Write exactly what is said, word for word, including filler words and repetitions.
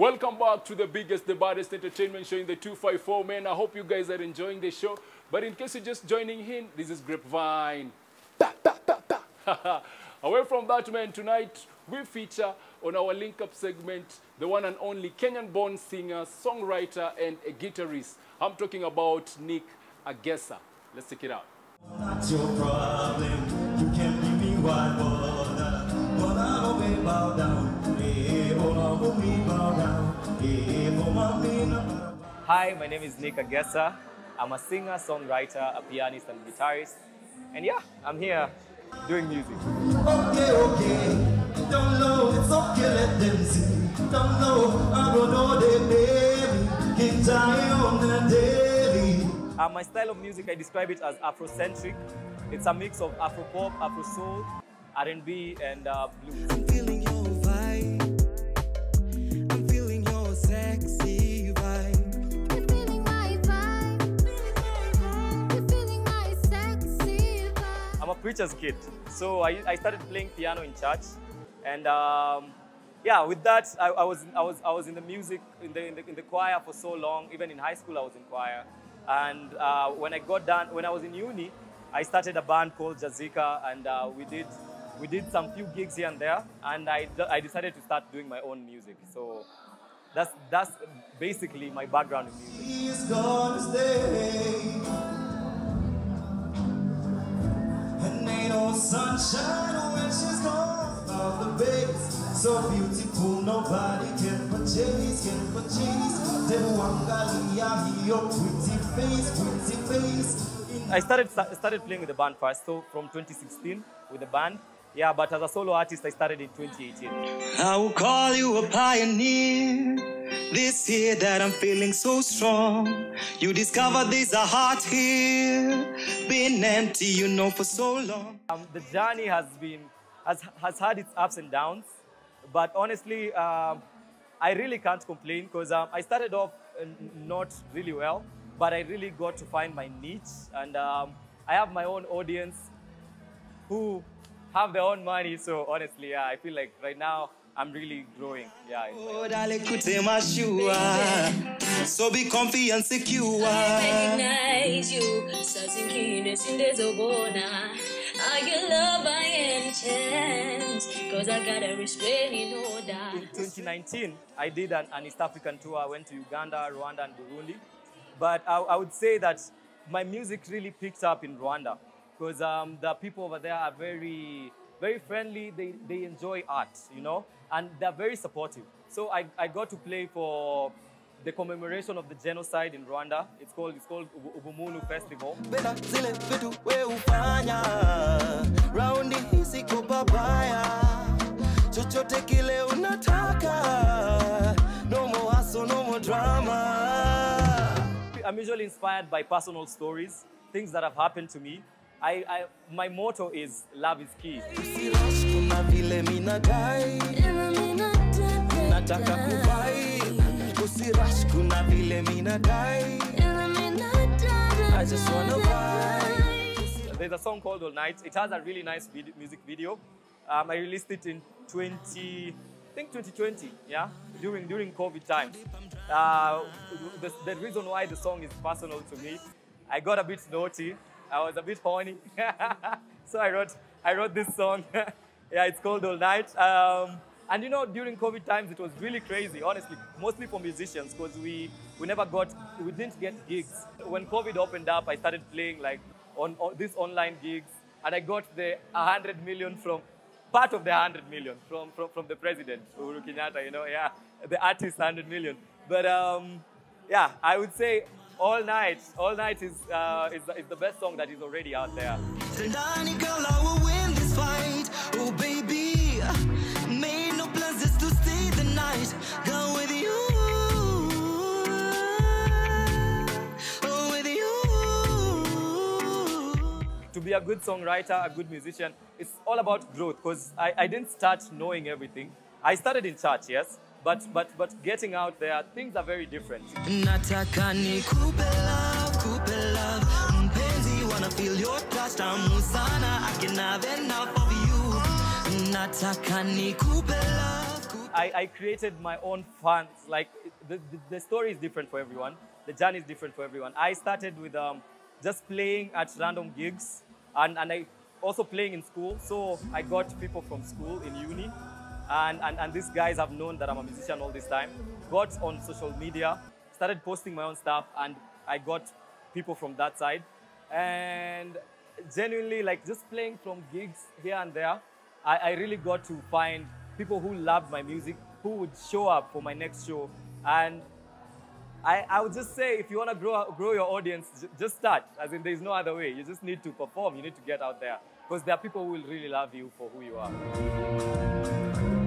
Welcome back to the biggest, the baddest entertainment show in the two five four, man. I hope you guys are enjoying the show. But in case you're just joining in, this is Grapevine. Ta, ta, ta, ta. Away from that, man, tonight we feature on our link-up segment the one and only Kenyan-born singer, songwriter, and a guitarist. I'm talking about Nick Agesa. Let's check it out. That's your problem. You can't give me one bother. But I always bow down. Hey, but I always bow down. Hey, but my name is... Hi, my name is Nick Agesa. I'm a singer, songwriter, a pianist, and guitarist. And yeah, I'm here doing music. Okay, okay. Don't know, it's okay, let them see. Don't know, I don't know the baby. Keep dying on the daily. Uh, my style of music, I describe it as Afrocentric. It's a mix of Afro pop, Afro soul, R and B, and uh, blues. I'm feeling your vibe. I'm feeling your sexy vibe. You're feeling my vibe. You're feeling my sexy vibe. I'm a preacher's kid, so I, I started playing piano in church, and um, yeah, with that, I, I was I was I was in the music in the, in the in the choir for so long. Even in high school, I was in choir, and uh, when I got done, when I was in uni, I started a band called Jazika, and uh, we did we did some few gigs here and there, and I, I decided to start doing my own music. So that's that's basically my background in music. He's gonna stay, and ain't no sunshine when she's gone. Of the babes, so beautiful, nobody can purchase, can purchase. The wangalia, your pretty face, pretty face. I started started playing with the band first, so from twenty sixteen with the band. Yeah, but as a solo artist, I started in twenty eighteen. I will call you a pioneer. This year that I'm feeling so strong. You discover there's a heart here. Been empty, you know, for so long. Um, the journey has been has has had its ups and downs, but honestly, um, I really can't complain because um, I started off uh, not really well. But I really got to find my niche, and um, I have my own audience who have their own money. So honestly, yeah, I feel like right now I'm really growing. Yeah. So be comfy and secure. In twenty nineteen, I did an, an East African tour. I went to Uganda, Rwanda, and Burundi. But I, I would say that my music really picked up in Rwanda because um, the people over there are very, very friendly. They, they enjoy art, you know, and they're very supportive. So I, I got to play for the commemoration of the genocide in Rwanda. It's called, it's called Ubumunu Festival. No more hustle, no more drama. I'm usually inspired by personal stories, things that have happened to me. I, I, my motto is, love is key. There's a song called All Night. It has a really nice video, music video. Um, I released it in twenty... I think twenty twenty, yeah, during during COVID times. Uh, the, the reason why the song is personal to me, I got a bit naughty. I was a bit horny, so I wrote I wrote this song. Yeah, it's called All Night. Um, and you know, during COVID times, it was really crazy, honestly, mostly for musicians, because we we never got we didn't get gigs. When COVID opened up, I started playing like on, on these online gigs, and I got the one hundred million from. Part of the one hundred million from, from, from the president, Uhuru Kenyatta, you know, yeah, the artist one hundred million. But um, yeah, I would say All Night, All Night is, uh, is, is the best song that is already out there. Tonight, girl, I will win this fight. Oh, baby, made no plans to stay the night. Go with you. To be a good songwriter, a good musician, it's all about growth because I, I didn't start knowing everything. I started in church, yes, but but but getting out there, things are very different. I, I created my own fans. Like, the, the, the story is different for everyone. The journey is different for everyone. I started with um, just playing at random gigs, and, and I also playing in school. So I got people from school in uni, and, and, and these guys have known that I'm a musician all this time. Got on social media, started posting my own stuff, and I got people from that side. And genuinely, like, just playing from gigs here and there, I, I really got to find people who loved my music, who would show up for my next show. And I, I would just say, if you want to grow, grow your audience, just start. As in, there's no other way. You just need to perform. You need to get out there. Because there are people who will really love you for who you are.